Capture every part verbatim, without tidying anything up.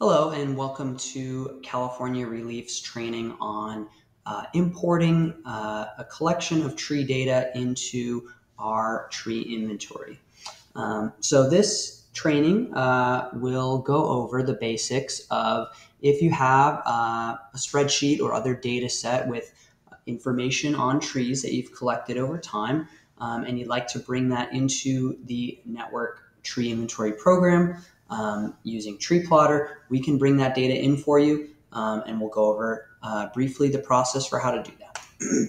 Hello and welcome to California ReLeaf's training on uh, importing uh, a collection of tree data into our tree inventory. Um, so this training uh, will go over the basics of if you have uh, a spreadsheet or other data set with information on trees that you've collected over time um, and you'd like to bring that into the Network Tree Inventory Program. Um, using TreePlotter, we can bring that data in for you, um, and we'll go over uh, briefly the process for how to do that.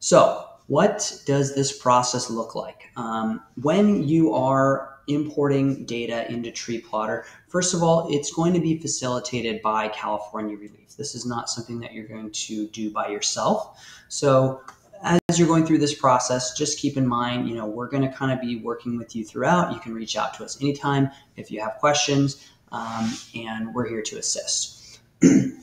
So what does this process look like? Um, when you are importing data into TreePlotter, first of all, it's going to be facilitated by California ReLeaf. This is not something that you're going to do by yourself. So as you're going through this process, just keep in mind, you know, we're going to kind of be working with you throughout. You can reach out to us anytime if you have questions, um, and we're here to assist.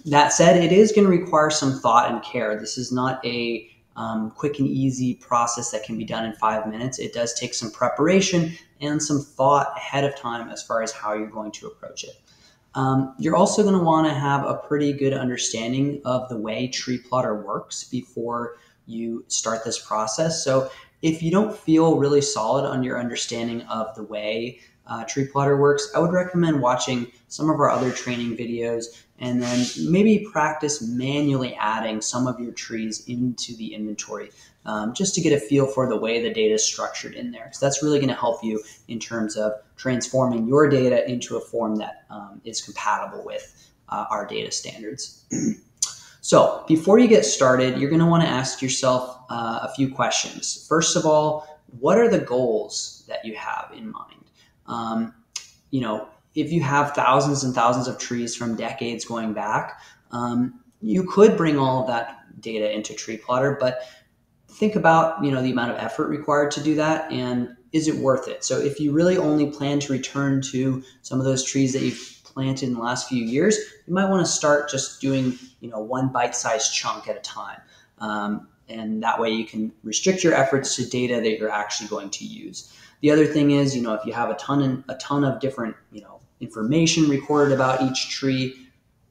That said, it is going to require some thought and care. This is not a um, quick and easy process that can be done in five minutes. It does take some preparation and some thought ahead of time as far as how you're going to approach it. Um, you're also going to want to have a pretty good understanding of the way TreePlotter works before you start this process. So if you don't feel really solid on your understanding of the way uh, TreePlotter works, I would recommend watching some of our other training videos and then maybe practice manually adding some of your trees into the inventory um, just to get a feel for the way the data is structured in there. So that's really going to help you in terms of transforming your data into a form that um, is compatible with uh, our data standards. So before you get started, you're going to want to ask yourself uh, a few questions. First of all, what are the goals that you have in mind? Um, you know, if you have thousands and thousands of trees from decades going back, um, you could bring all of that data into TreePlotter, but think about, you know, the amount of effort required to do that and is it worth it? So if you really only plan to return to some of those trees that you've planted in the last few years, you might want to start just doing, you know, one bite-sized chunk at a time. Um, and that way you can restrict your efforts to data that you're actually going to use. The other thing is, you know, if you have a ton and a ton of different, you know, information recorded about each tree,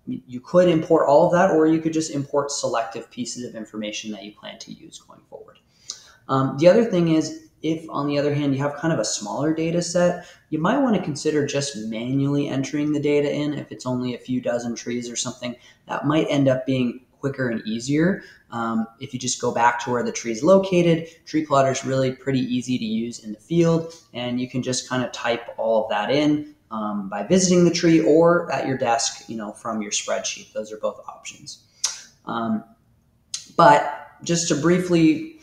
you could import all of that, or you could just import selective pieces of information that you plan to use going forward. Um, the other thing is, if, on the other hand, you have kind of a smaller data set, you might want to consider just manually entering the data in. If it's only a few dozen trees or something, that might end up being quicker and easier. Um, if you just go back to where the tree is located, TreePlotter is really pretty easy to use in the field, and you can just kind of type all of that in um, by visiting the tree or at your desk, you know, from your spreadsheet. Those are both options. Um, but just to briefly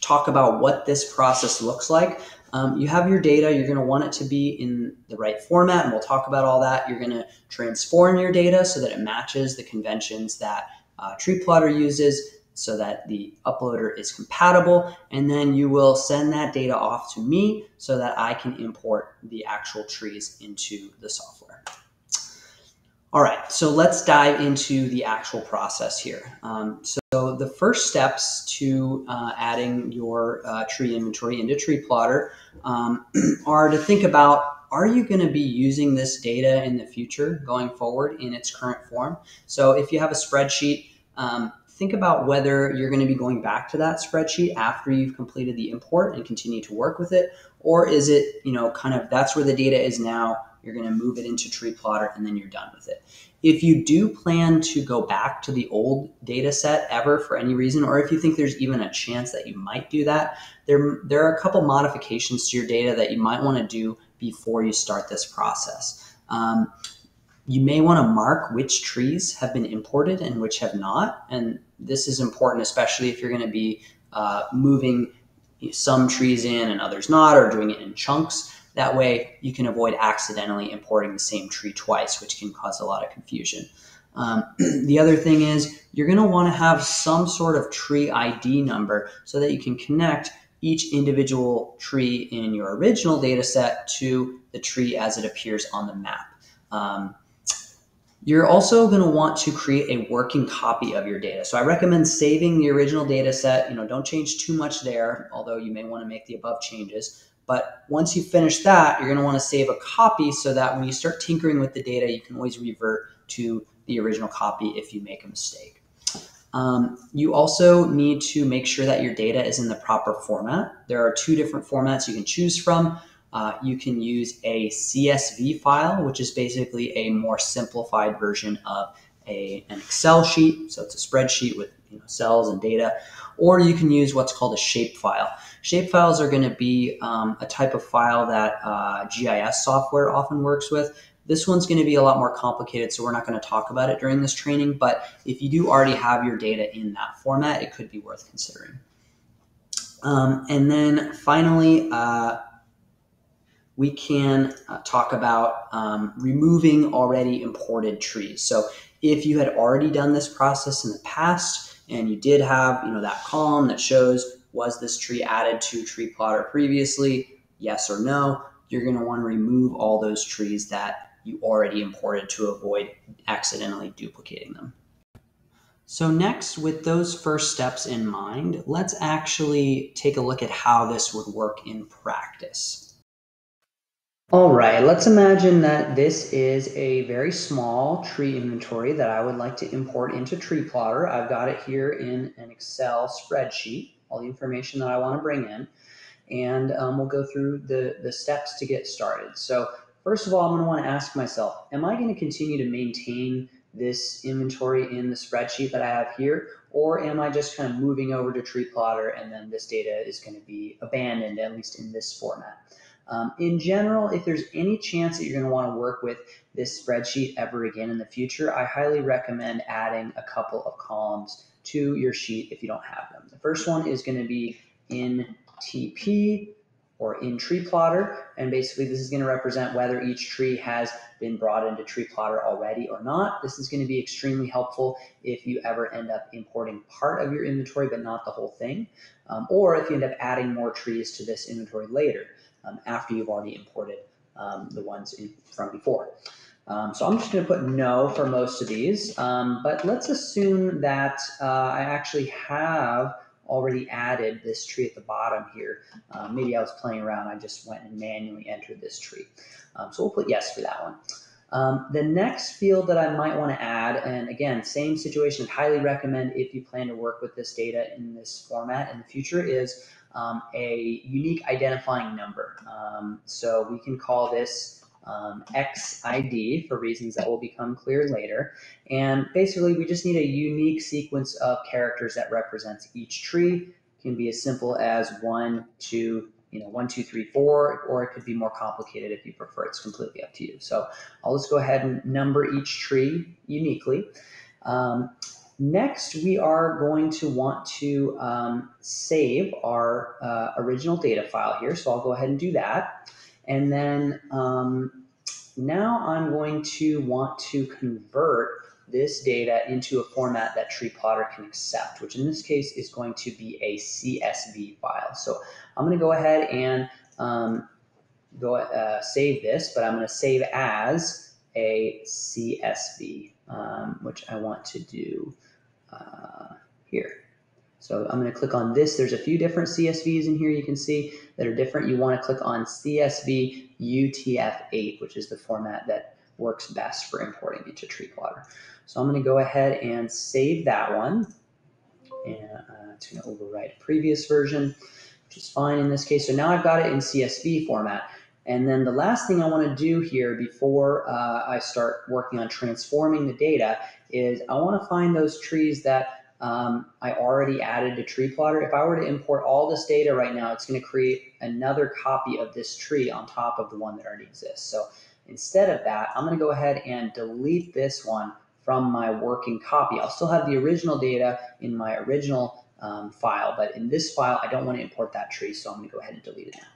talk about what this process looks like. Um, you have your data, you're going to want it to be in the right format, and we'll talk about all that. You're going to transform your data so that it matches the conventions that uh, TreePlotter uses so that the uploader is compatible, and then you will send that data off to me so that I can import the actual trees into the software. All right, so let's dive into the actual process here. Um, so So the first steps to uh, adding your uh, tree inventory into TreePlotter um, are to think about, are you going to be using this data in the future going forward in its current form? So if you have a spreadsheet, um, think about whether you're going to be going back to that spreadsheet after you've completed the import and continue to work with it, or is it, you know, kind of that's where the data is now, you're going to move it into TreePlotter and then you're done with it. If you do plan to go back to the old data set ever for any reason, or if you think there's even a chance that you might do that, there, there are a couple modifications to your data that you might want to do before you start this process. Um, you may want to mark which trees have been imported and which have not. And this is important, especially if you're going to be uh, moving some trees in and others not, or doing it in chunks. That way you can avoid accidentally importing the same tree twice, which can cause a lot of confusion. Um, the other thing is you're going to want to have some sort of tree I D number so that you can connect each individual tree in your original data set to the tree as it appears on the map. Um, you're also going to want to create a working copy of your data. So I recommend saving the original data set. You know, don't change too much there, although you may want to make the above changes. But once you finish that, you're going to want to save a copy so that when you start tinkering with the data, you can always revert to the original copy if you make a mistake. Um, you also need to make sure that your data is in the proper format. There are two different formats you can choose from. Uh, you can use a C S V file, which is basically a more simplified version of a, an Excel sheet. So it's a spreadsheet with you know, cells and data. Or you can use what's called a shapefile. Shapefiles are going to be um, a type of file that uh, G I S software often works with. This one's going to be a lot more complicated, so we're not going to talk about it during this training. But if you do already have your data in that format, it could be worth considering. Um, and then finally, uh, we can uh, talk about um, removing already imported trees. So if you had already done this process in the past and you did have you know, that column that shows, was this tree added to TreePlotter previously? Yes or no? You're going to want to remove all those trees that you already imported to avoid accidentally duplicating them. So next, with those first steps in mind, let's actually take a look at how this would work in practice. All right, let's imagine that this is a very small tree inventory that I would like to import into TreePlotter. I've got it here in an Excel spreadsheet, all the information that I want to bring in. And um, we'll go through the, the steps to get started. So first of all, I'm going to want to ask myself, am I going to continue to maintain this inventory in the spreadsheet that I have here? Or am I just kind of moving over to TreePlotter and then this data is going to be abandoned, at least in this format? Um, in general, if there's any chance that you're going to want to work with this spreadsheet ever again in the future, I highly recommend adding a couple of columns to your sheet if you don't have them. The first one is going to be in T P or in TreePlotter, and basically this is going to represent whether each tree has been brought into TreePlotter already or not. This is going to be extremely helpful if you ever end up importing part of your inventory but not the whole thing, um, or if you end up adding more trees to this inventory later um, after you've already imported um, the ones in, from before. Um, so I'm just going to put no for most of these, um, but let's assume that uh, I actually have already added this tree at the bottom here. Uh, maybe I was playing around. I just went and manually entered this tree. Um, so we'll put yes for that one. Um, the next field that I might want to add, and again, same situation, I'd highly recommend if you plan to work with this data in this format in the future, is um, a unique identifying number. Um, so we can call this Um, X I D for reasons that will become clear later. And basically we just need a unique sequence of characters that represents each tree. It can be as simple as one, two, you know, one, two, three, four, or it could be more complicated if you prefer. It's completely up to you. So I'll just go ahead and number each tree uniquely. Um, Next, we are going to want to um, save our uh, original data file here. So I'll go ahead and do that. And then um, now I'm going to want to convert this data into a format that TreePlotter can accept, which in this case is going to be a C S V file. So I'm going to go ahead and um, go uh, save this, but I'm going to save as a C S V, um, which I want to do uh, here. So I'm going to click on this. There's a few different C S Vs in here you can see that are different. You want to click on C S V U T F eight, which is the format that works best for importing into TreePlotter. So I'm going to go ahead and save that one. And uh, it's going to overwrite a previous version, which is fine in this case. So now I've got it in C S V format. And then the last thing I want to do here before uh, I start working on transforming the data is I want to find those trees that Um, I already added to TreePlotter. If I were to import all this data right now, it's going to create another copy of this tree on top of the one that already exists. So instead of that, I'm going to go ahead and delete this one from my working copy. I'll still have the original data in my original um, file, but in this file, I don't want to import that tree, so I'm going to go ahead and delete it now.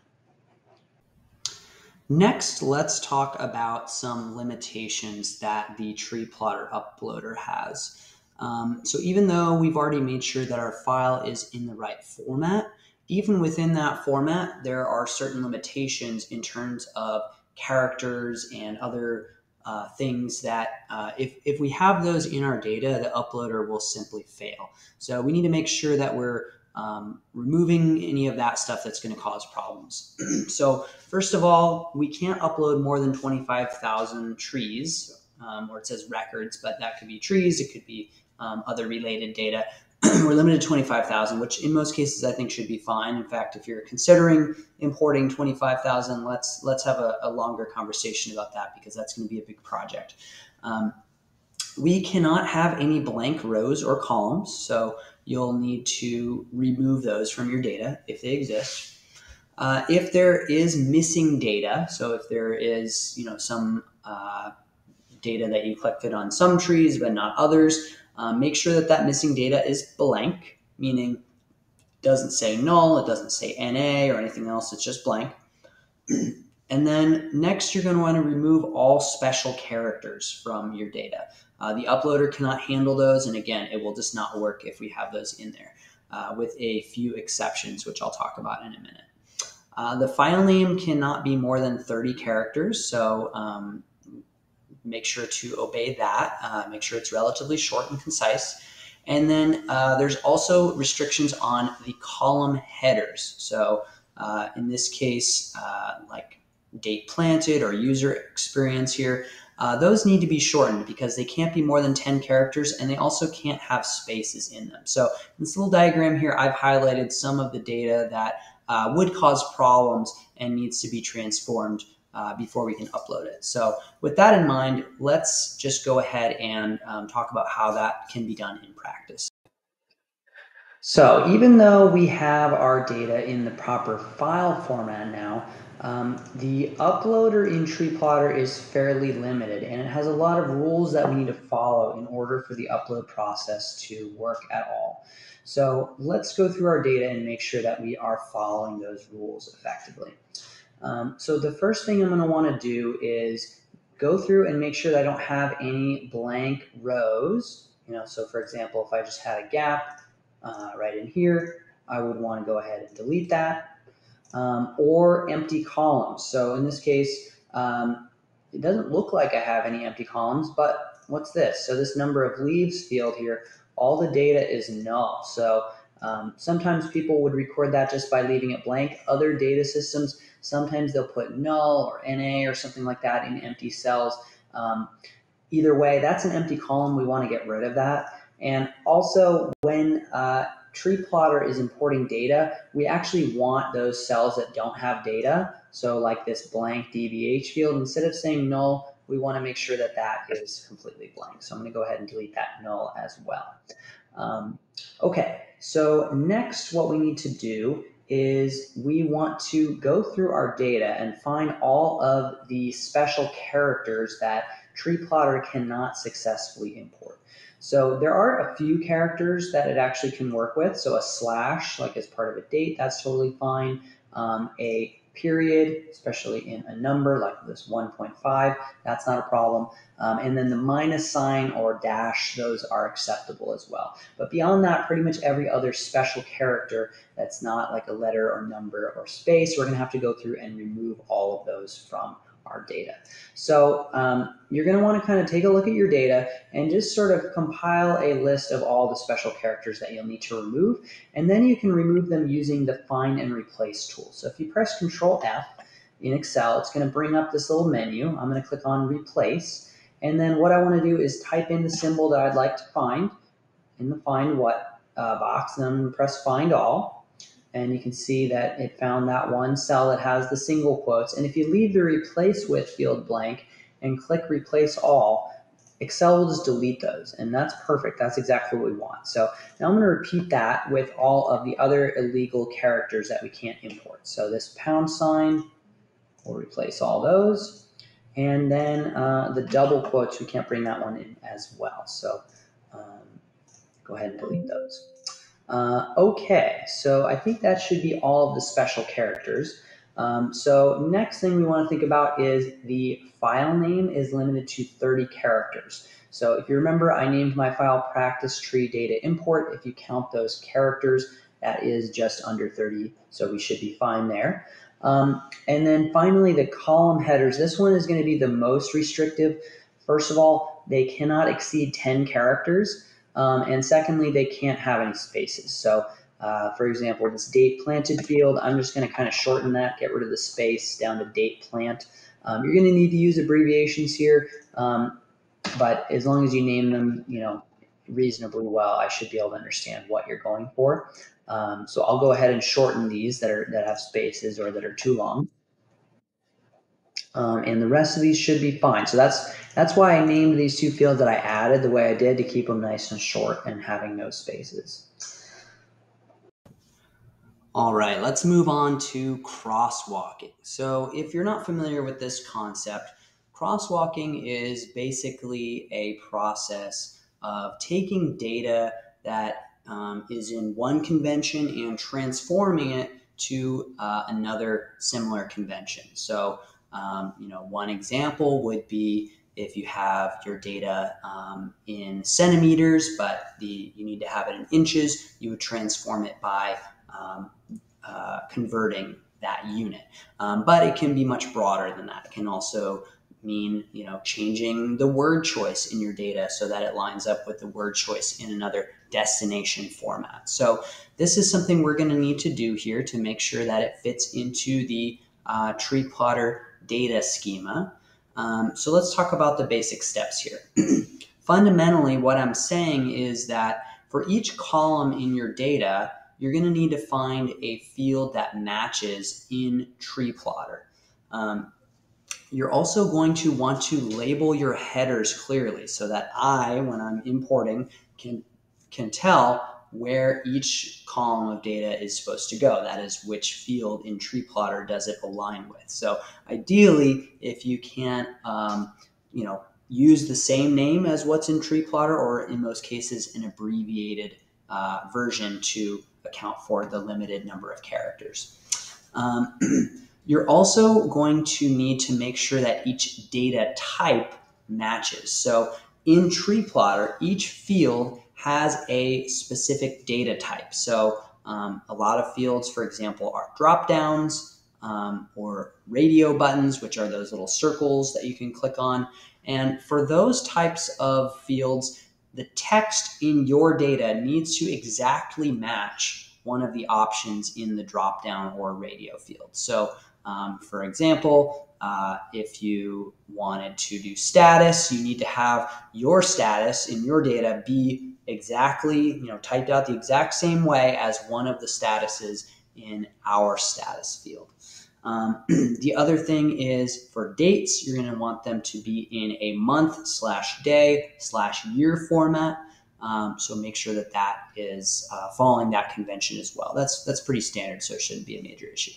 Next, let's talk about some limitations that the TreePlotter uploader has. Um, so even though we've already made sure that our file is in the right format, even within that format, there are certain limitations in terms of characters and other uh, things that uh, if, if we have those in our data, the uploader will simply fail. So we need to make sure that we're um, removing any of that stuff that's going to cause problems. So first of all, we can't upload more than twenty-five thousand trees, um, or it says records, but that could be trees, it could be um, other related data. We're limited to twenty-five thousand, which in most cases I think should be fine. In fact, if you're considering importing twenty-five thousand, let's let's have a, a longer conversation about that, because that's going to be a big project. Um, we cannot have any blank rows or columns, so you'll need to remove those from your data if they exist. Uh, if there is missing data, so if there is, you know, some uh, data that you collected on some trees but not others, Uh, make sure that that missing data is blank, meaning it doesn't say null, it doesn't say N A or anything else, it's just blank. And then next, you're going to want to remove all special characters from your data. Uh, the uploader cannot handle those, and again, it will just not work if we have those in there, uh, with a few exceptions, which I'll talk about in a minute. Uh, the file name cannot be more than thirty characters, so um, make sure to obey that. Uh, make sure it's relatively short and concise. And then uh, there's also restrictions on the column headers. So uh, in this case, uh, like date planted or user experience here, uh, those need to be shortened because they can't be more than ten characters, and they also can't have spaces in them. So in this little diagram here, I've highlighted some of the data that uh, would cause problems and needs to be transformed Uh, before we can upload it. So with that in mind, let's just go ahead and um, talk about how that can be done in practice. So even though we have our data in the proper file format now, um, the uploader in TreePlotter is fairly limited, and it has a lot of rules that we need to follow in order for the upload process to work at all. So let's go through our data and make sure that we are following those rules effectively. Um, so the first thing I'm going to want to do is go through and make sure that I don't have any blank rows. You know, so for example, if I just had a gap uh, right in here, I would want to go ahead and delete that, um, or empty columns. So in this case, um, it doesn't look like I have any empty columns, but what's this? So this number of leaves field here, all the data is null. So um, sometimes people would record that just by leaving it blank. Other data systems, sometimes they'll put null or N A or something like that in empty cells. Um, either way, that's an empty column. We want to get rid of that. And also, when uh, TreePlotter is importing data, we actually want those cells that don't have data. So like this blank D B H field, instead of saying null, we want to make sure that that is completely blank. So I'm going to go ahead and delete that null as well. Um, okay, so next what we need to do is we want to go through our data and find all of the special characters that TreePlotter cannot successfully import. So there are a few characters that it actually can work with. So a slash, like as part of a date, that's totally fine. Um, a period, especially in a number like this one point five, that's not a problem. Um, and then the minus sign or dash, those are acceptable as well. But beyond that, pretty much every other special character that's not like a letter or number or space, we're going to have to go through and remove all of those from our data. So um, you're going to want to kind of take a look at your data and just sort of compile a list of all the special characters that you'll need to remove. And then you can remove them using the find and replace tool. So if you press Control F in Excel, it's going to bring up this little menu. I'm going to click on replace. And then what I want to do is type in the symbol that I'd like to find in the find what uh, box, and then I'm going to press find all. And you can see that it found that one cell that has the single quotes. And if you leave the replace with field blank and click replace all, Excel will just delete those. And that's perfect. That's exactly what we want. So now I'm going to repeat that with all of the other illegal characters that we can't import. So this pound sign will replace all those. And then uh, the double quotes, we can't bring that one in as well. So um, go ahead and delete those. Uh, okay, so I think that should be all of the special characters. Um, so next thing we want to think about is the file name is limited to thirty characters. So if you remember, I named my file practice tree data import. If you count those characters, that is just under thirty, so we should be fine there. Um, and then finally, the column headers. This one is going to be the most restrictive. First of all, they cannot exceed ten characters. Um, and secondly, they can't have any spaces. So Uh, for example, this date planted field, I'm just going to kind of shorten that, get rid of the space down to date plant. Um, you're going to need to use abbreviations here, um, but as long as you name them, you know, reasonably well, I should be able to understand what you're going for. Um, so I'll go ahead and shorten these that are that have spaces or that are too long. Um, and the rest of these should be fine. So that's that's why I named these two fields that I added the way I did, to keep them nice and short and having no spaces. All right, let's move on to crosswalking. So if you're not familiar with this concept, crosswalking is basically a process of taking data that um, is in one convention and transforming it to uh, another similar convention. So um, you know, one example would be if you have your data um, in centimeters, but the you need to have it in inches, you would transform it by Um, uh, converting that unit. Um, but it can be much broader than that. It can also mean, you know, changing the word choice in your data so that it lines up with the word choice in another destination format. So this is something we're going to need to do here to make sure that it fits into the uh, TreePlotter data schema. Um, so let's talk about the basic steps here. Fundamentally, what I'm saying is that for each column in your data, you're going to need to find a field that matches in TreePlotter. Um, you're also going to want to label your headers clearly so that I, when I'm importing, can, can tell where each column of data is supposed to go. That is, which field in TreePlotter does it align with. So ideally, if you can, um, you know, use the same name as what's in TreePlotter, or in most cases, an abbreviated uh, version to account for the limited number of characters. Um, you're also going to need to make sure that each data type matches. So in TreePlotter, each field has a specific data type. So um, a lot of fields, for example, are dropdowns um, or radio buttons, which are those little circles that you can click on. And for those types of fields, the text in your data needs to exactly match one of the options in the drop-down or radio field. So um, for example, uh, if you wanted to do status, you need to have your status in your data be exactly, you know, typed out the exact same way as one of the statuses in our status field. Um, the other thing is, for dates, you're going to want them to be in a month slash day slash year format. Um, so make sure that that is uh, following that convention as well. That's that's pretty standard, so it shouldn't be a major issue.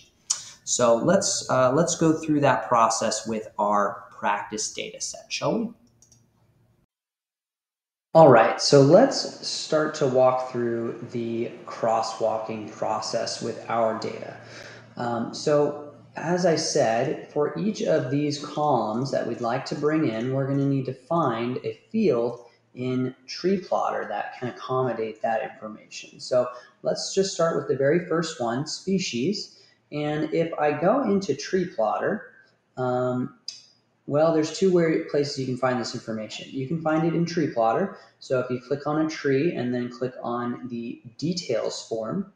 So let's uh, let's go through that process with our practice data set, shall we? All right, so let's start to walk through the crosswalking process with our data. Um, so as I said, for each of these columns that we'd like to bring in, we're going to need to find a field in TreePlotter that can accommodate that information. So let's just start with the very first one, species. And if I go into TreePlotter, um, well, there's two places you can find this information. You can find it in TreePlotter. So if you click on a tree and then click on the details form,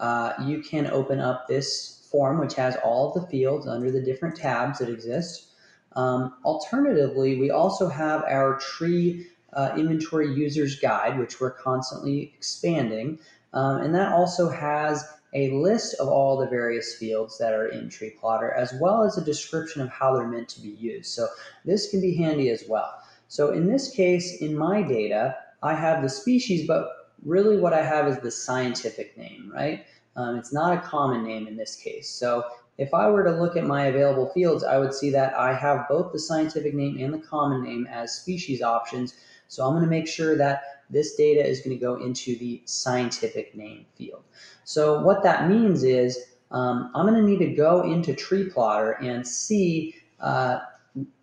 uh, you can open up this form, which has all of the fields under the different tabs that exist. Um, alternatively, we also have our tree uh, inventory users guide, which we're constantly expanding. Um, and that also has a list of all the various fields that are in TreePlotter, as well as a description of how they're meant to be used. So this can be handy as well. So in this case, in my data, I have the species, but really what I have is the scientific name, right? Um, it's not a common name in this case. So if I were to look at my available fields, I would see that I have both the scientific name and the common name as species options. So I'm going to make sure that this data is going to go into the scientific name field. So what that means is um, I'm going to need to go into TreePlotter and see uh,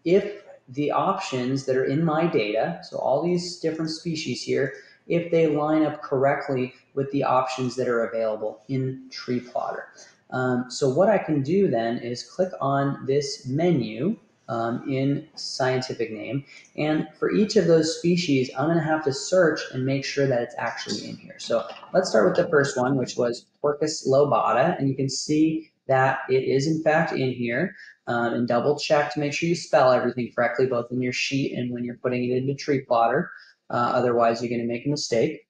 if the options that are in my data, so all these different species here, if they line up correctly with the options that are available in TreePlotter. Um, so what I can do then is click on this menu um, in scientific name. And for each of those species, I'm going to have to search and make sure that it's actually in here. So let's start with the first one, which was Quercus lobata. And you can see that it is in fact in here. Um, and double check to make sure you spell everything correctly, both in your sheet and when you're putting it into TreePlotter. Uh, otherwise, you're going to make a mistake.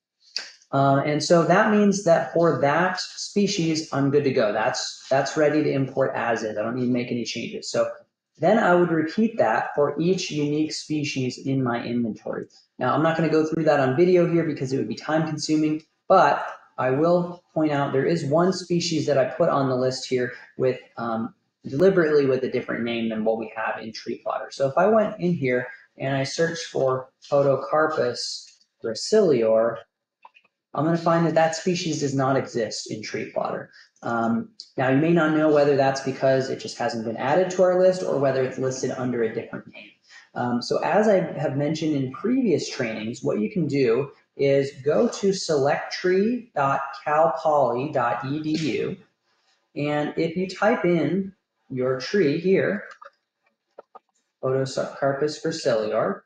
Um, and so that means that for that species, I'm good to go. That's that's ready to import as is. I don't need to make any changes. So then I would repeat that for each unique species in my inventory. Now, I'm not going to go through that on video here because it would be time consuming, but I will point out there is one species that I put on the list here with um, deliberately with a different name than what we have in TreePlotter. So if I went in here and I searched for Podocarpus gracilior, I'm going to find that that species does not exist in TreePlotter. Um, now, you may not know whether that's because it just hasn't been added to our list or whether it's listed under a different name. Um, so as I have mentioned in previous trainings, what you can do is go to select tree dot cal poly dot e d u, and if you type in your tree here, Podocarpus gracilior,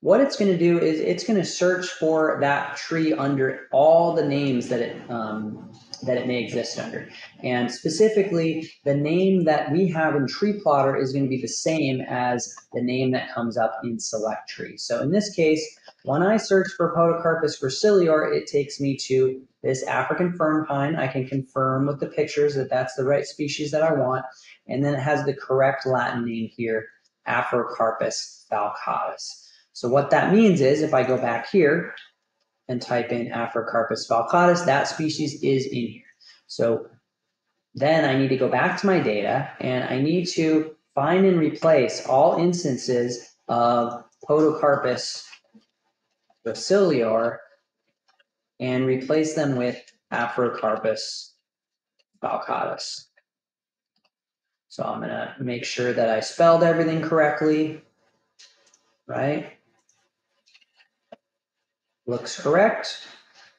what it's going to do is it's going to search for that tree under all the names that it um, that it may exist under. And specifically, the name that we have in TreePlotter is going to be the same as the name that comes up in SelectTree. So in this case, when I search for Podocarpus gracilior, it takes me to this African fern pine. I can confirm with the pictures that that's the right species that I want. And then it has the correct Latin name here, Afrocarpus falcatus. So what that means is if I go back here and type in Afrocarpus falcatus, that species is in here. So then I need to go back to my data and I need to find and replace all instances of Podocarpus gracilior and replace them with Afrocarpus falcatus. So I'm going to make sure that I spelled everything correctly, right? Looks correct.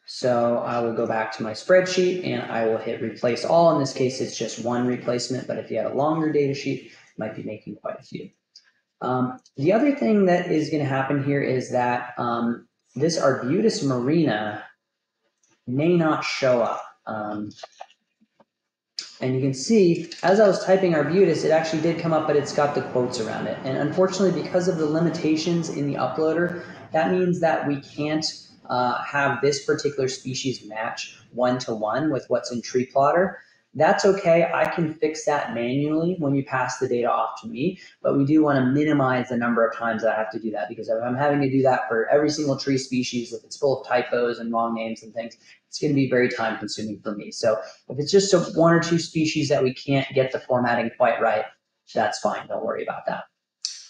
So I will go back to my spreadsheet and I will hit replace all. In this case, it's just one replacement, but if you had a longer data sheet, you might be making quite a few. Um, the other thing that is going to happen here is that um, this Arbutus marina may not show up. Um, and you can see as I was typing Arbutus, it actually did come up, but it's got the quotes around it. And unfortunately, because of the limitations in the uploader, that means that we can't uh, have this particular species match one-to-one with what's in TreePlotter. That's okay. I can fix that manually when you pass the data off to me, but we do want to minimize the number of times that I have to do that, because if I'm having to do that for every single tree species, if it's full of typos and wrong names and things, it's going to be very time consuming for me. So if it's just one or two species that we can't get the formatting quite right, that's fine. Don't worry about that.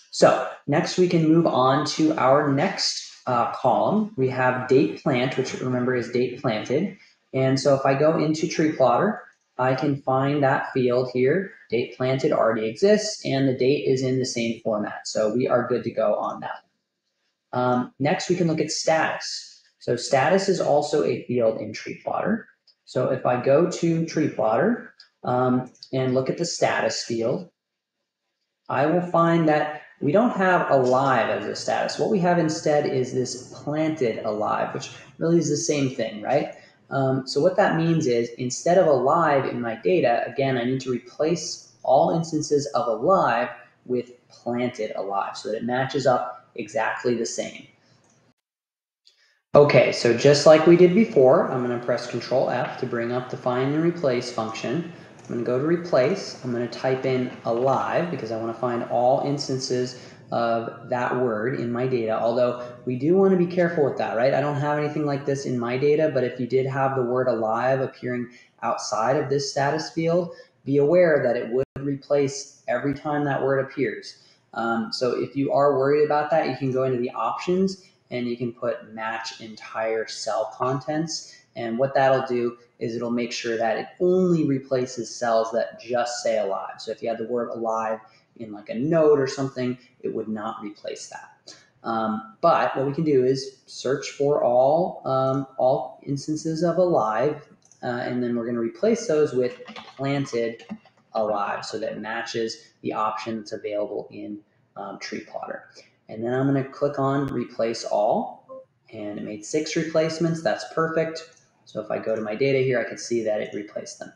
So next we can move on to our next uh, column. We have date plant, which remember is date planted. And so if I go into TreePlotter, I can find that field here. Date planted already exists and the date is in the same format. So we are good to go on that. Um, next we can look at status. So status is also a field in TreePlotter. So if I go to TreePlotter um, and look at the status field, I will find that we don't have alive as a status. What we have instead is this planted alive, which really is the same thing, right? Um, so what that means is instead of alive in my data, again, I need to replace all instances of alive with planted alive so that it matches up exactly the same. Okay, so just like we did before, I'm going to press Control F to bring up the find and replace function. I'm going to go to replace. I'm going to type in alive because I want to find all instances of that word in my data. Although we do want to be careful with that, right? I don't have anything like this in my data, but if you did have the word alive appearing outside of this status field, be aware that it would replace every time that word appears. Um, so if you are worried about that, you can go into the options and you can put match entire cell contents. And what that'll do is it'll make sure that it only replaces cells that just say alive. So if you had the word alive in like a note or something, it would not replace that. Um, but what we can do is search for all, um, all instances of alive, uh, and then we're going to replace those with planted alive so that matches the option that's available in um, TreePlotter. And then I'm going to click on replace all, and it made six replacements. That's perfect. So if I go to my data here, I can see that it replaced them.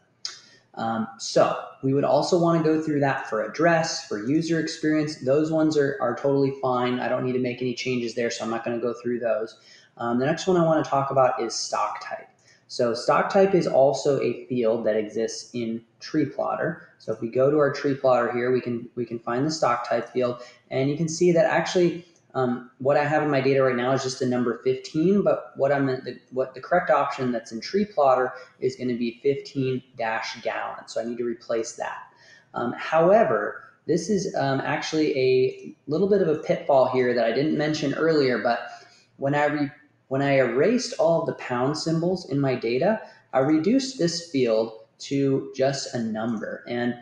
Um, so we would also want to go through that for address, for user experience. Those ones are, are totally fine. I don't need to make any changes there, so I'm not going to go through those. Um, the next one I want to talk about is stock type. So stock type is also a field that exists in TreePlotter. So if we go to our TreePlotter here, we can we can find the stock type field, and you can see that actually um, what I have in my data right now is just the number fifteen. But what I'm the, what the correct option that's in TreePlotter is going to be fifteen dash gallon. So I need to replace that. Um, however, this is um, actually a little bit of a pitfall here that I didn't mention earlier, but when I re When I erased all of the pound symbols in my data, I reduced this field to just a number. And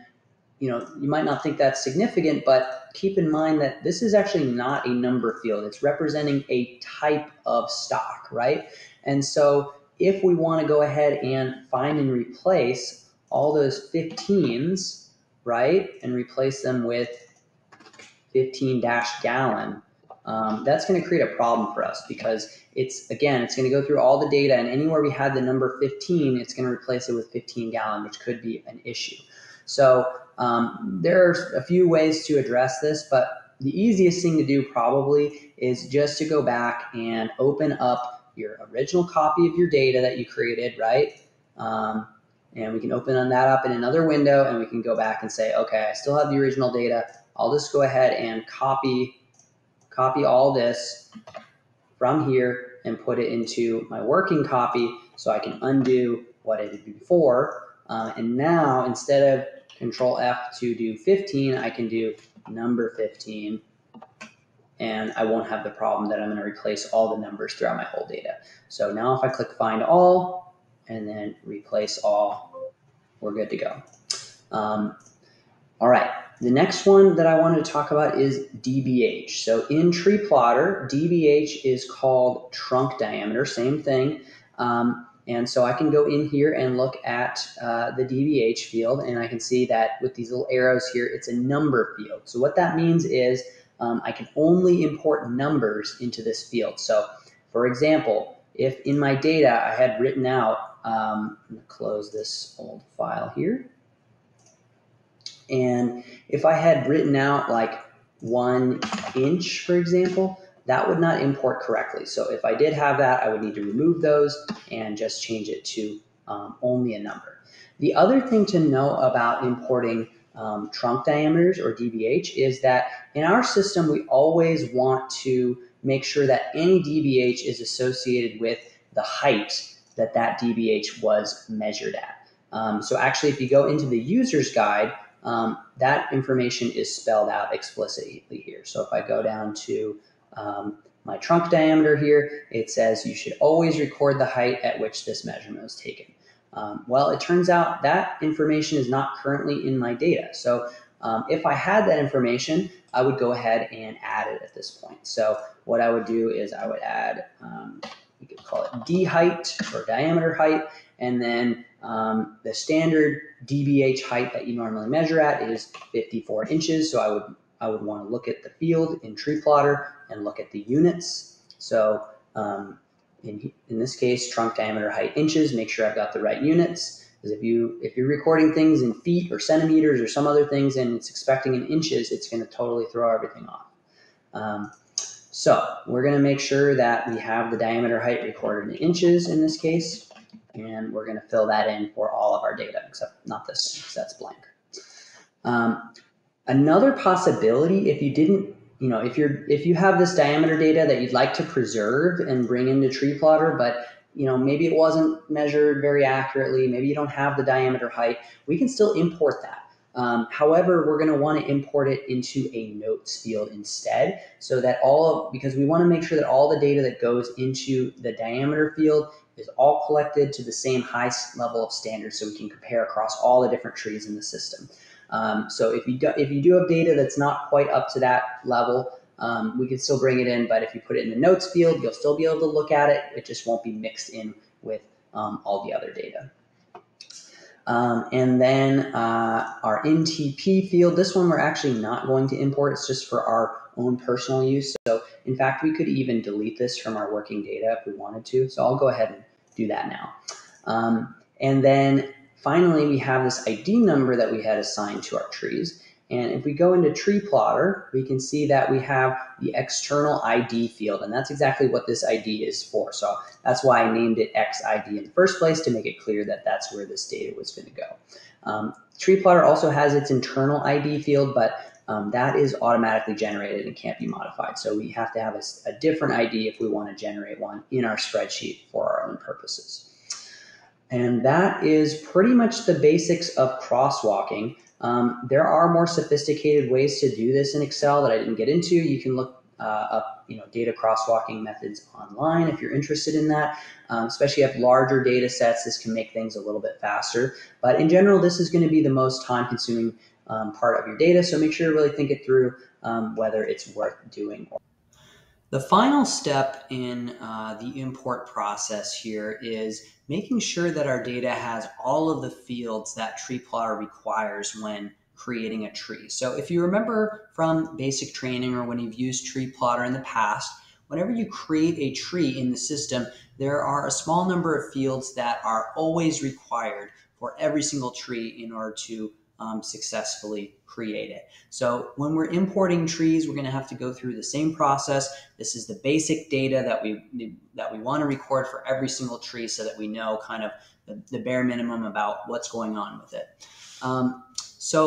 you know, you might not think that's significant, but keep in mind that this is actually not a number field. It's representing a type of stock, right? And so if we want to go ahead and find and replace all those fifteens, right, and replace them with fifteen dash gallon, Um, that's going to create a problem for us because it's, again, it's going to go through all the data, and anywhere we had the number fifteen, it's going to replace it with fifteen gallon, which could be an issue. So um, there are a few ways to address this, but the easiest thing to do probably is just to go back and open up your original copy of your data that you created, right? Um, and we can open on that up in another window, and we can go back and say, okay, I still have the original data. I'll just go ahead and copy Copy all this from here and put it into my working copy so I can undo what I did before. Uh, and now instead of control F to do fifteen, I can do number fifteen, and I won't have the problem that I'm going to replace all the numbers throughout my whole data. So now if I click find all and then replace all, we're good to go. Um, all right. The next one that I wanted to talk about is D B H. So in TreePlotter, D B H is called trunk diameter, same thing. Um, and so I can go in here and look at uh, the D B H field, and I can see that with these little arrows here, it's a number field. So what that means is um, I can only import numbers into this field. So for example, if in my data I had written out, um, I'm gonna close this old file here. And if I had written out like one inch, for example, that would not import correctly. So if I did have that, I would need to remove those and just change it to um, only a number. The other thing to know about importing um, trunk diameters or D B H is that in our system, we always want to make sure that any D B H is associated with the height that that D B H was measured at. Um, so actually, if you go into the user's guide, Um, that information is spelled out explicitly here. So if I go down to um, my trunk diameter here, it says you should always record the height at which this measurement was taken. Um, well, it turns out that information is not currently in my data. So um, if I had that information, I would go ahead and add it at this point. So what I would do is I would add, um, you could call it D height or diameter height, and then Um, the standard D B H height that you normally measure at is fifty-four inches. So I would I would want to look at the field in TreePlotter and look at the units. So um, in in this case, trunk diameter height inches. Make sure I've got the right units, because if you if you're recording things in feet or centimeters or some other things and it's expecting in inches, it's going to totally throw everything off. Um, so we're going to make sure that we have the diameter height recorded in inches in this case. And we're going to fill that in for all of our data, except not this, because that's blank. Um, another possibility, if you didn't, you know, if you're, if you have this diameter data that you'd like to preserve and bring into TreePlotter, but you know, maybe it wasn't measured very accurately, maybe you don't have the diameter height, we can still import that. Um, however, we're going to want to import it into a notes field instead, so that all of, because we want to make sure that all the data that goes into the diameter field is all collected to the same high level of standard, so we can compare across all the different trees in the system. Um, so if you, do, if you do have data that's not quite up to that level, um, we can still bring it in, but if you put it in the notes field, you'll still be able to look at it. It just won't be mixed in with um, all the other data. Um, and then uh, our N T P field, this one we're actually not going to import. It's just for our own personal use. So in fact, we could even delete this from our working data if we wanted to. So I'll go ahead and do that now. Um, and then finally, we have this I D number that we had assigned to our trees. And if we go into TreePlotter, we can see that we have the external I D field, and that's exactly what this I D is for. So that's why I named it X I D in the first place, to make it clear that that's where this data was going to go. Um, TreePlotter also has its internal I D field, but um, that is automatically generated and can't be modified. So we have to have a, a different I D if we want to generate one in our spreadsheet for our own purposes. And that is pretty much the basics of crosswalking. Um, there are more sophisticated ways to do this in Excel that I didn't get into. You can look uh, up, you know, data crosswalking methods online if you're interested in that. Um, especially if you have larger data sets, this can make things a little bit faster. But in general, this is going to be the most time-consuming um, part of your data. So make sure you really think it through um, whether it's worth doing or not. The final step in uh, the import process here is making sure that our data has all of the fields that TreePlotter requires when creating a tree. So if you remember from basic training or when you've used TreePlotter in the past, whenever you create a tree in the system, there are a small number of fields that are always required for every single tree in order to Um, successfully create it. So when we're importing trees, we're going to have to go through the same process. This is the basic data that we that we want to record for every single tree, so that we know kind of the, the bare minimum about what's going on with it. Um, so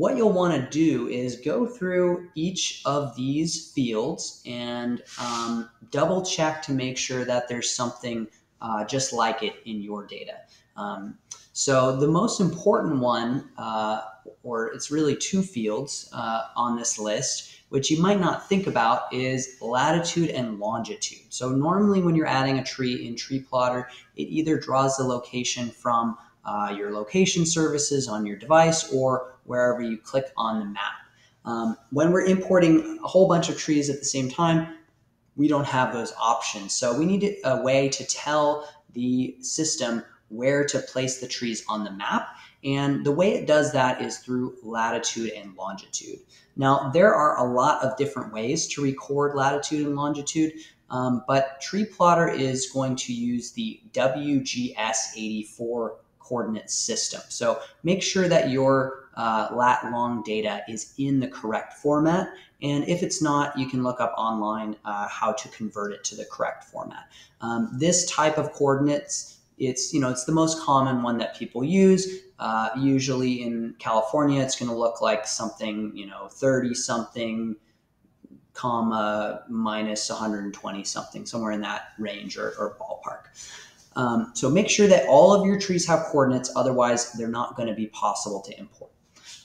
what you'll want to do is go through each of these fields and um, double check to make sure that there's something uh, just like it in your data. Um, So the most important one, uh, or it's really two fields uh, on this list, which you might not think about, is latitude and longitude. So normally when you're adding a tree in TreePlotter, it either draws the location from uh, your location services on your device or wherever you click on the map. Um, when we're importing a whole bunch of trees at the same time, we don't have those options. So we need a way to tell the system where to place the trees on the map. And the way it does that is through latitude and longitude. Now, there are a lot of different ways to record latitude and longitude, um, but TreePlotter is going to use the W G S eighty-four coordinate system. So make sure that your uh, lat-long data is in the correct format. And if it's not, you can look up online uh, how to convert it to the correct format. Um, this type of coordinates, It's, you know, it's the most common one that people use. Uh, usually in California, it's going to look like something, you know, thirty something, comma, minus one hundred twenty something, somewhere in that range or, or ballpark. Um, so make sure that all of your trees have coordinates. Otherwise, they're not going to be possible to import.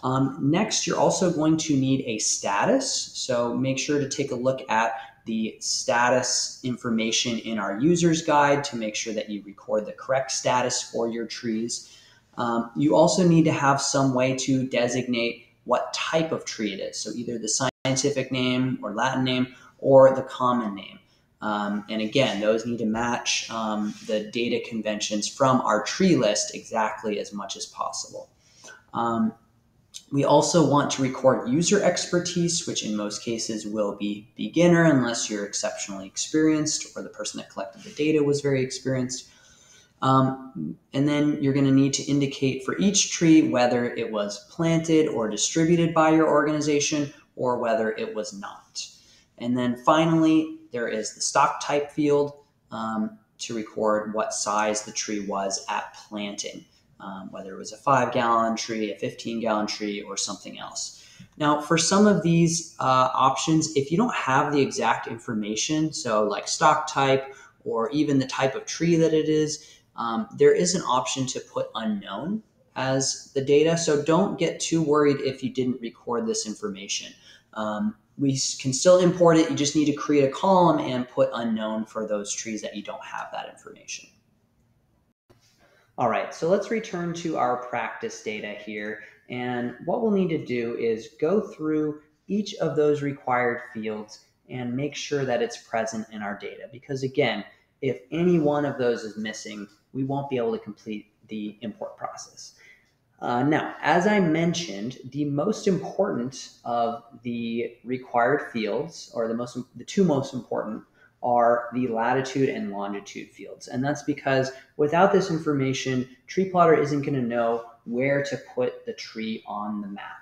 Um, next, you're also going to need a status. So make sure to take a look at the status information in our user's guide to make sure that you record the correct status for your trees. Um, you also need to have some way to designate what type of tree it is. So either the scientific name or Latin name or the common name. Um, and again, those need to match um, the data conventions from our tree list exactly as much as possible. Um, We also want to record user expertise, which in most cases will be beginner unless you're exceptionally experienced or the person that collected the data was very experienced. Um, and then you're going to need to indicate for each tree whether it was planted or distributed by your organization or whether it was not. And then finally, there is the stock type field um, to record what size the tree was at planting. Um, whether it was a five gallon tree, a fifteen gallon tree, or something else. Now, for some of these uh, options, if you don't have the exact information, so like stock type or even the type of tree that it is, um, there is an option to put unknown as the data. So don't get too worried if you didn't record this information. Um, we can still import it. You just need to create a column and put unknown for those trees that you don't have that information. All right, so let's return to our practice data here. And what we'll need to do is go through each of those required fields and make sure that it's present in our data. Because again, if any one of those is missing, we won't be able to complete the import process. Uh, now, as I mentioned, the most important of the required fields, or the most, the two most important, are the latitude and longitude fields. And that's because without this information, TreePlotter isn't going to know where to put the tree on the map.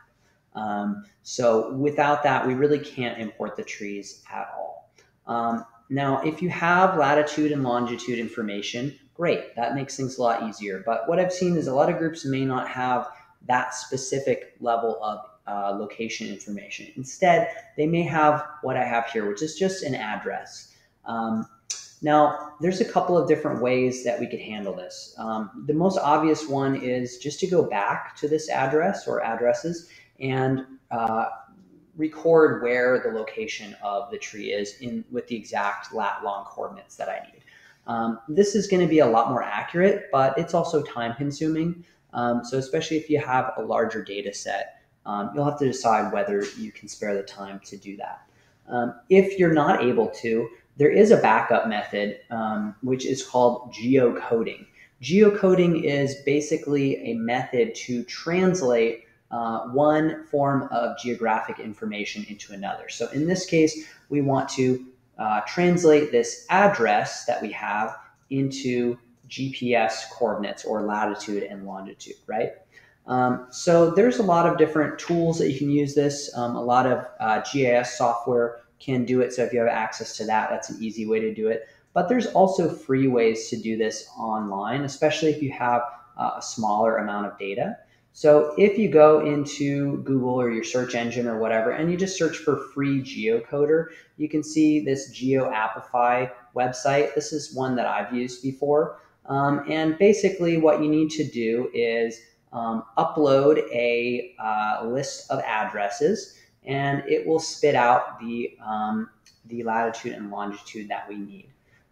Um, so without that, we really can't import the trees at all. Um, now, if you have latitude and longitude information, great, that makes things a lot easier. But what I've seen is a lot of groups may not have that specific level of uh, location information. Instead, they may have what I have here, which is just an address. Um, now, there's a couple of different ways that we could handle this. Um, the most obvious one is just to go back to this address or addresses and uh, record where the location of the tree is in with the exact lat long coordinates that I need. Um, this is going to be a lot more accurate, but it's also time consuming. Um, so especially if you have a larger data set, um, you'll have to decide whether you can spare the time to do that. Um, if you're not able to, there is a backup method, um, which is called geocoding. Geocoding is basically a method to translate uh, one form of geographic information into another. So in this case, we want to Uh, translate this address that we have into G P S coordinates or latitude and longitude, right? Um, so there's a lot of different tools that you can use this. Um, a lot of uh, G I S software can do it. So if you have access to that, that's an easy way to do it. But there's also free ways to do this online, especially if you have uh, a smaller amount of data. So if you go into Google or your search engine or whatever, and you just search for free geocoder, you can see this GeoApify website. This is one that I've used before. Um, and basically what you need to do is um, upload a uh, list of addresses, and it will spit out the, um, the latitude and longitude that we need.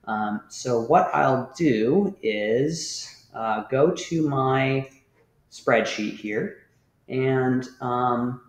Um, so what I'll do is uh, go to my spreadsheet here. And um,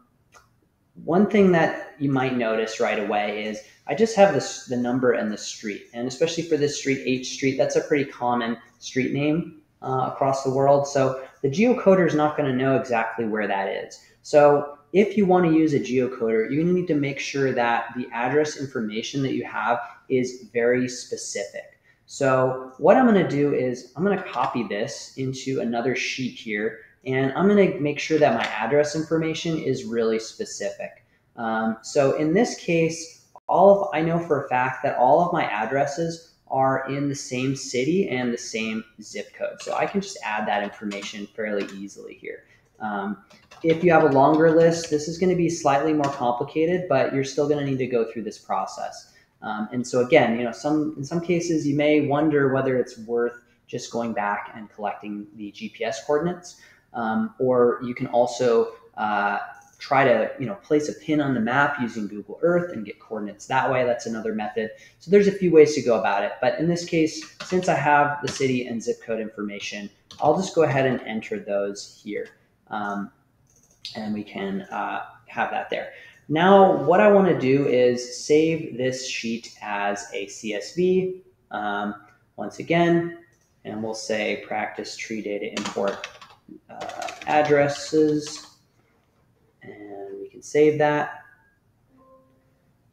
one thing that you might notice right away is I just have this, the number and the street. And especially for this street, H Street, that's a pretty common street name uh, across the world. So the geocoder is not going to know exactly where that is. So if you want to use a geocoder, you need to make sure that the address information that you have is very specific. So what I'm going to do is I'm going to copy this into another sheet here. And I'm going to make sure that my address information is really specific. Um, so in this case, all of, I know for a fact that all of my addresses are in the same city and the same zip code. So I can just add that information fairly easily here. Um, if you have a longer list, this is going to be slightly more complicated, but you're still going to need to go through this process. Um, and so again, you know, some in some cases you may wonder whether it's worth just going back and collecting the G P S coordinates. Um, or you can also uh, try to, you know, place a pin on the map using Google Earth and get coordinates that way. That's another method. So there's a few ways to go about it. But in this case, since I have the city and zip code information, I'll just go ahead and enter those here. Um, and we can uh, have that there. Now, what I want to do is save this sheet as a C S V. Um, once again, and we'll say practice tree data import Uh, addresses, and we can save that.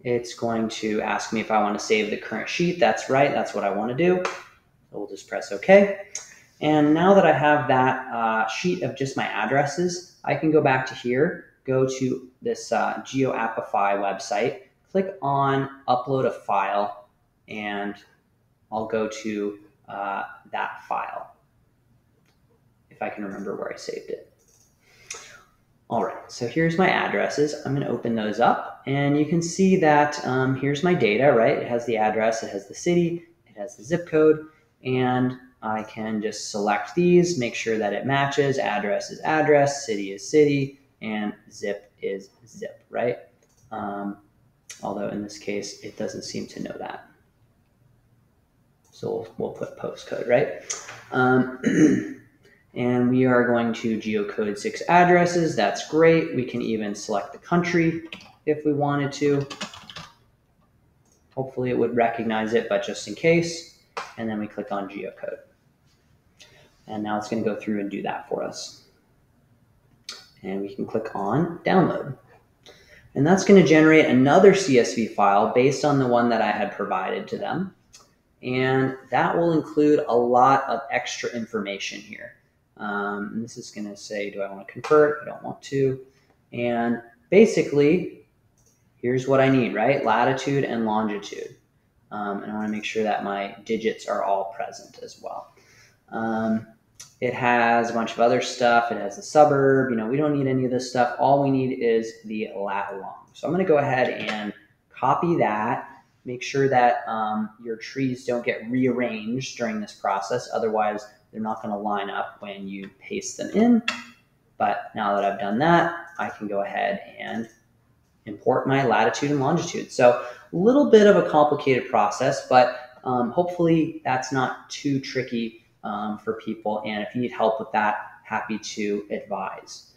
It's going to ask me if I want to save the current sheet. That's right, that's what I want to do. So we'll just press OK. And now that I have that uh, sheet of just my addresses, I can go back to here, go to this uh, GeoApify website, click on upload a file, and I'll go to uh, that file. I can remember where I saved it. All right, so here's my addresses. I'm going to open those up, and you can see that um, here's my data, right? It has the address, it has the city, it has the zip code, and I can just select these, make sure that it matches. Address is address, city is city, and zip is zip, right? Um, although in this case, it doesn't seem to know that. So we'll, we'll put postcode, right? Um, And we are going to geocode six addresses. That's great. We can even select the country if we wanted to. Hopefully it would recognize it, but just in case. And then we click on geocode. And now it's going to go through and do that for us. and we can click on download. And that's going to generate another C S V file based on the one that I had provided to them. And that will include a lot of extra information here. Um, and this is going to say, do I want to convert? I don't want to. And basically, here's what I need, right? Latitude and longitude. Um, and I want to make sure that my digits are all present as well. Um, it has a bunch of other stuff. It has a suburb. You know, we don't need any of this stuff. All we need is the lat long. So I'm going to go ahead and copy that. Make sure that um, your trees don't get rearranged during this process. Otherwise, they're not going to line up when you paste them in. But now that I've done that, I can go ahead and import my latitude and longitude. So a little bit of a complicated process, but um, hopefully that's not too tricky um, for people. And if you need help with that, happy to advise.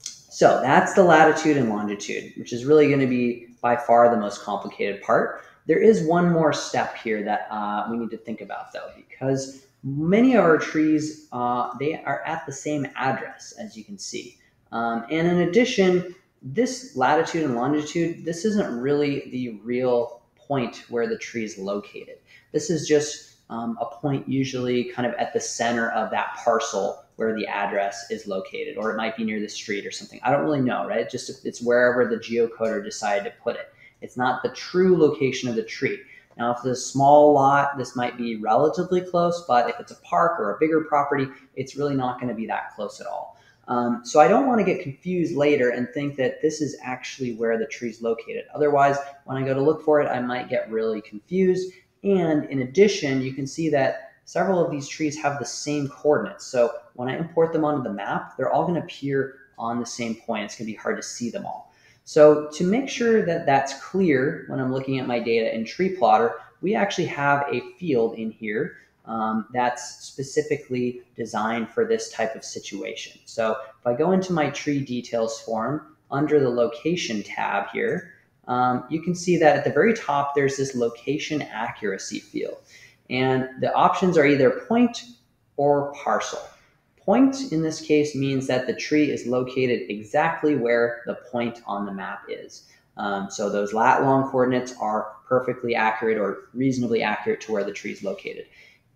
So that's the latitude and longitude, which is really going to be by far the most complicated part. There is one more step here that uh, we need to think about, though, because many of our trees, uh, they are at the same address, as you can see. Um, and in addition, this latitude and longitude, this isn't really the real point where the tree is located. This is just um, a point usually kind of at the center of that parcel where the address is located, or it might be near the street or something. I don't really know, right? It's just, it's wherever the geocoder decided to put it. It's not the true location of the tree. Now, if it's a small lot, this might be relatively close, but if it's a park or a bigger property, it's really not going to be that close at all. Um, so I don't want to get confused later and think that this is actually where the tree is located. Otherwise, when I go to look for it, I might get really confused. And in addition, you can see that several of these trees have the same coordinates. So when I import them onto the map, they're all going to appear on the same point. It's going to be hard to see them all. So to make sure that that's clear when I'm looking at my data in TreePlotter, we actually have a field in here um, that's specifically designed for this type of situation. So if I go into my tree details form under the location tab here, um, you can see that at the very top, there's this location accuracy field. And the options are either point or parcel. Point in this case means that the tree is located exactly where the point on the map is. Um, so those lat long coordinates are perfectly accurate or reasonably accurate to where the tree is located.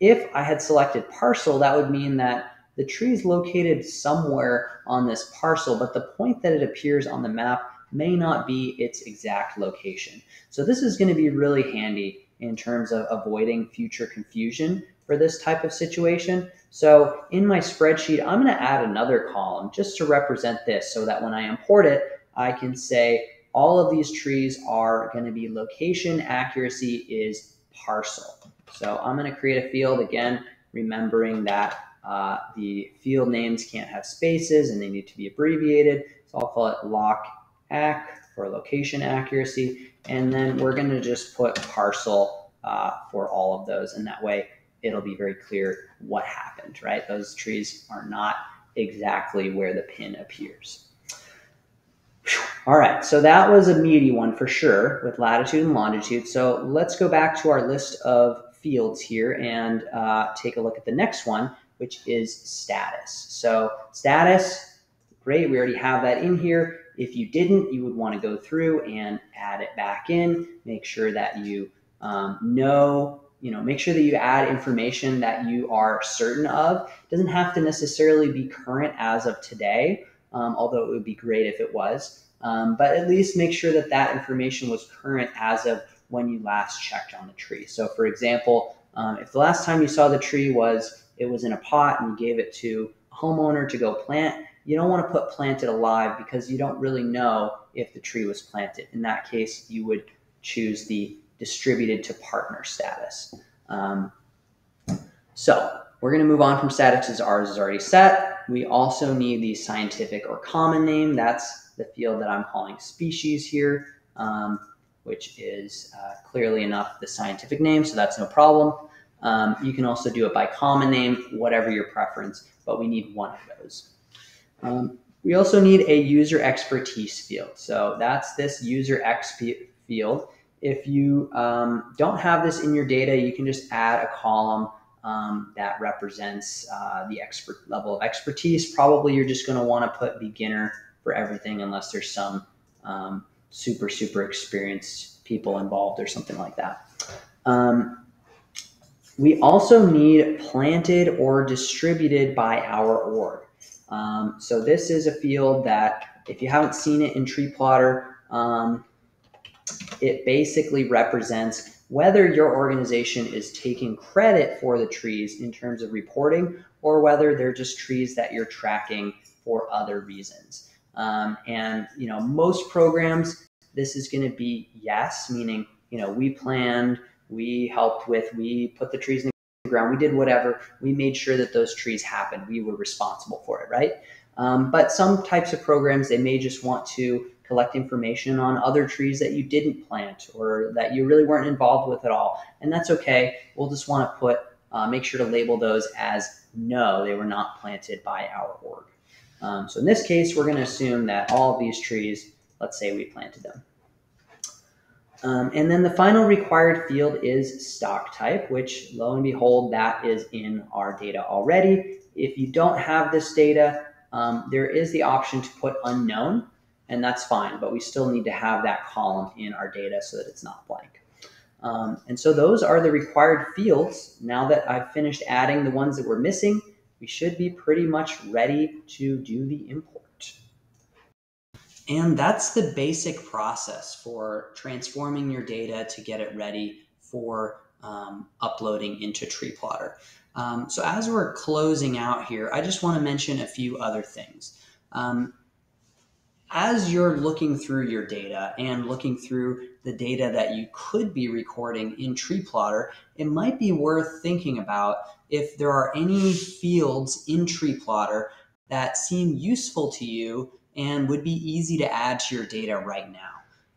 If I had selected parcel, that would mean that the tree is located somewhere on this parcel, but the point that it appears on the map may not be its exact location. So this is going to be really handy in terms of avoiding future confusion for this type of situation. So in my spreadsheet, I'm going to add another column just to represent this so that when I import it, I can say all of these trees are going to be location accuracy is parcel. So I'm going to create a field again, remembering that uh, the field names can't have spaces and they need to be abbreviated. So I'll call it loc-ac for location accuracy. And then we're going to just put parcel uh, for all of those. And that way it'll be very clear what happened, right? Those trees are not exactly where the pin appears. Whew. All right, so that was a meaty one for sure with latitude and longitude. So let's go back to our list of fields here and uh, take a look at the next one, which is status. So status, great, we already have that in here. If you didn't, you would want to go through and add it back in. Make sure that you um, know, you know, make sure that you add information that you are certain of. It doesn't have to necessarily be current as of today, um, although it would be great if it was. Um, but at least make sure that that information was current as of when you last checked on the tree. So for example, um, if the last time you saw the tree was, it was in a pot and you gave it to a homeowner to go plant, you don't want to put planted alive because you don't really know if the tree was planted. In that case, you would choose the distributed to partner status. Um, so we're going to move on from status as ours is already set. We also need the scientific or common name. That's the field that I'm calling species here, um, which is uh, clearly enough the scientific name, so that's no problem. Um, you can also do it by common name, whatever your preference, but we need one of those. Um, we also need a user expertise field. So that's this user exp field. If you um, don't have this in your data, you can just add a column um, that represents uh, the expert level of expertise. Probably you're just going to want to put beginner for everything unless there's some um, super, super experienced people involved or something like that. Um, we also need planted or distributed by our org. Um, so this is a field that, if you haven't seen it in TreePlotter, um, it basically represents whether your organization is taking credit for the trees in terms of reporting, or whether they're just trees that you're tracking for other reasons. Um, and, you know, most programs, this is going to be yes, meaning, you know, we planned, we helped with, we put the trees in the ground, we did whatever, we made sure that those trees happened, we were responsible for it, right? Um, but some types of programs, they may just want to collect information on other trees that you didn't plant or that you really weren't involved with at all. And that's okay. We'll just want to put, uh, make sure to label those as no, they were not planted by our org. Um, so in this case, we're going to assume that all of these trees, let's say we planted them. Um, and then the final required field is stock type, which lo and behold, that is in our data already. If you don't have this data, um, there is the option to put unknown, and that's fine, but we still need to have that column in our data so that it's not blank. Um, and so those are the required fields. Now that I've finished adding the ones that we're missing, we should be pretty much ready to do the import. And that's the basic process for transforming your data to get it ready for um, uploading into TreePlotter. Um, so as we're closing out here, I just wanna mention a few other things. Um, as you're looking through your data and looking through the data that you could be recording in TreePlotter, it might be worth thinking about if there are any fields in TreePlotter that seem useful to you and would be easy to add to your data right now.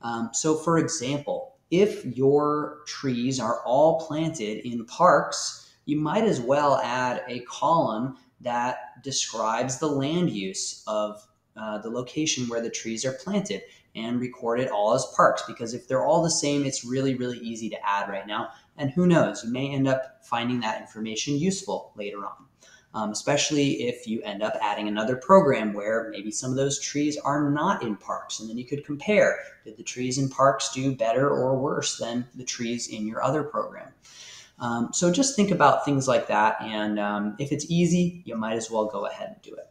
Um, so for example, if your trees are all planted in parks, you might as well add a column that describes the land use of uh, the location where the trees are planted and record it all as parks, because if they're all the same, it's really, really easy to add right now. And who knows, you may end up finding that information useful later on. Um, especially if you end up adding another program where maybe some of those trees are not in parks, and then you could compare, did the trees in parks do better or worse than the trees in your other program? Um, so just think about things like that, and um, if it's easy, you might as well go ahead and do it.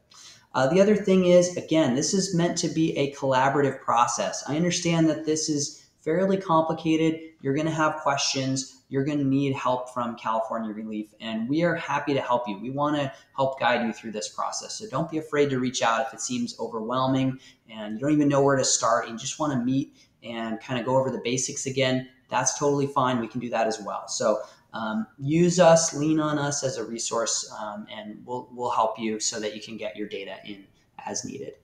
Uh, the other thing is, again, this is meant to be a collaborative process. I understand that this is fairly complicated. You're going to have questions. You're going to need help from California ReLeaf, and we are happy to help you. We want to help guide you through this process. So don't be afraid to reach out if it seems overwhelming and you don't even know where to start and you just want to meet and kind of go over the basics again. That's totally fine. We can do that as well. So um, use us, lean on us as a resource, um, and we'll, we'll help you so that you can get your data in as needed.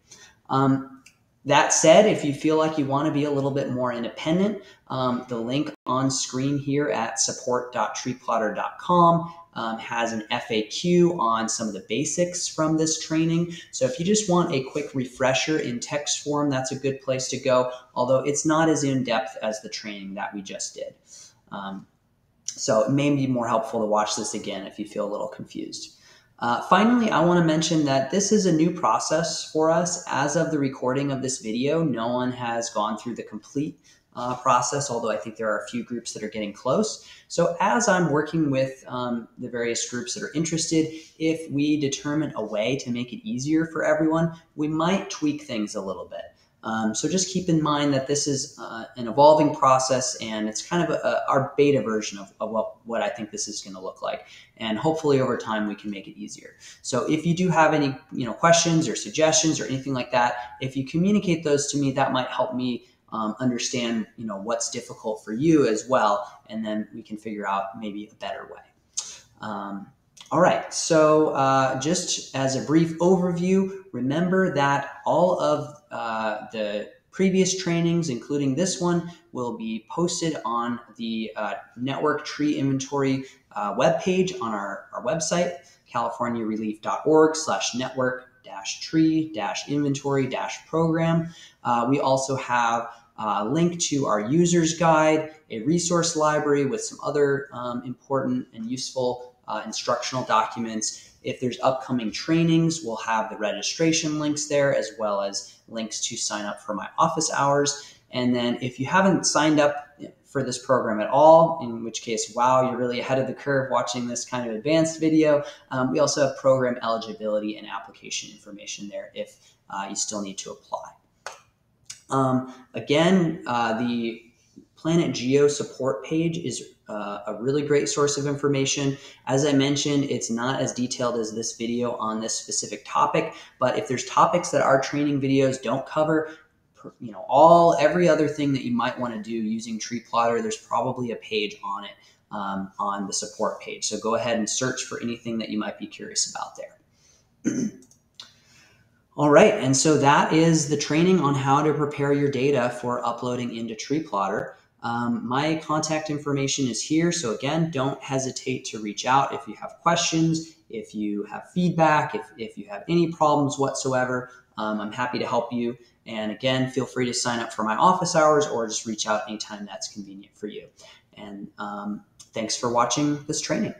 Um, That said, if you feel like you want to be a little bit more independent, um, the link on screen here at support dot tree plotter dot com um, has an F A Q on some of the basics from this training. So if you just want a quick refresher in text form, that's a good place to go, although it's not as in-depth as the training that we just did. Um, so it may be more helpful to watch this again if you feel a little confused. Uh, finally, I want to mention that this is a new process for us. As of the recording of this video, no one has gone through the complete uh, process, although I think there are a few groups that are getting close. So as I'm working with um, the various groups that are interested, if we determine a way to make it easier for everyone, we might tweak things a little bit. Um, so just keep in mind that this is uh, an evolving process, and it's kind of a, a, our beta version of, of what, what I think this is going to look like. And hopefully over time we can make it easier. So if you do have any you know, questions or suggestions or anything like that, if you communicate those to me, that might help me um, understand you know, what's difficult for you as well. And then we can figure out maybe a better way. Um, All right, so uh, just as a brief overview, remember that all of uh, the previous trainings, including this one, will be posted on the uh, Network Tree Inventory uh, webpage on our, our website, california relief dot org slash network dash tree dash inventory dash program. Uh, we also have a link to our user's guide, a resource library with some other um, important and useful uh, instructional documents. If there's upcoming trainings, we'll have the registration links there, as well as links to sign up for my office hours. And then if you haven't signed up for this program at all, in which case, wow, you're really ahead of the curve watching this kind of advanced video. Um, we also have program eligibility and application information there if uh, you still need to apply. Um, again, uh, the PlanIT Geo support page is uh, a really great source of information. As I mentioned, it's not as detailed as this video on this specific topic, but if there's topics that our training videos don't cover, you know, all every other thing that you might want to do using TreePlotter, there's probably a page on it um, on the support page. So go ahead and search for anything that you might be curious about there. All right, and so that is the training on how to prepare your data for uploading into TreePlotter. Um, my contact information is here. So again, don't hesitate to reach out if you have questions, if you have feedback, if, if you have any problems whatsoever. Um, I'm happy to help you. And again, feel free to sign up for my office hours or just reach out anytime that's convenient for you. And um, thanks for watching this training.